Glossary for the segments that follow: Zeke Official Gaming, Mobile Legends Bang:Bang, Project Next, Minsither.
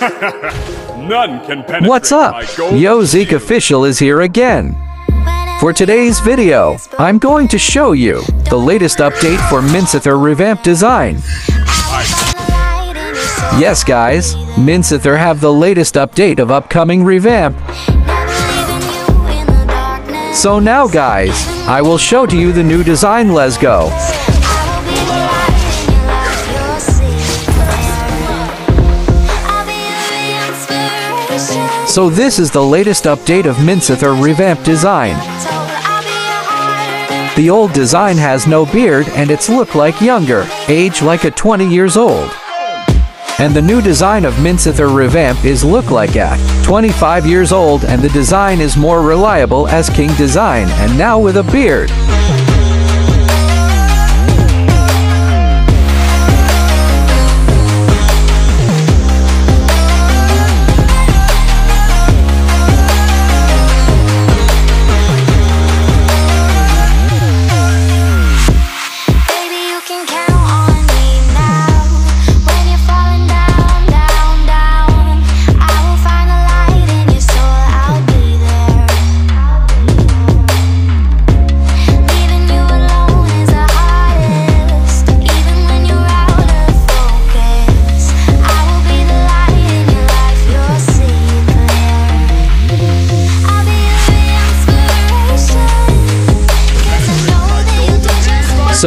None can penetrate. What's up? Yo Zeke Official is here again. For today's video, I'm going to show you the latest update for Minsither revamped design. Yes guys, Minsither have the latest update of upcoming revamp. So now guys, I will show to you the new design, let's go. So this is the latest update of Minsither revamped design. The old design has no beard and it's look like younger, age like a 20 years old. And the new design of Minsither revamp is look like at 25 years old, and the design is more reliable as King design and now with a beard.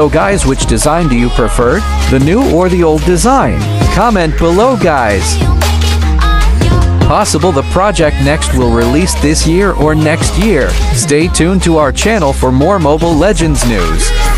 So guys, which design do you prefer, the new or the old design? Comment below guys. Possible the Project Next will release this year or next year. Stay tuned to our channel for more Mobile Legends news.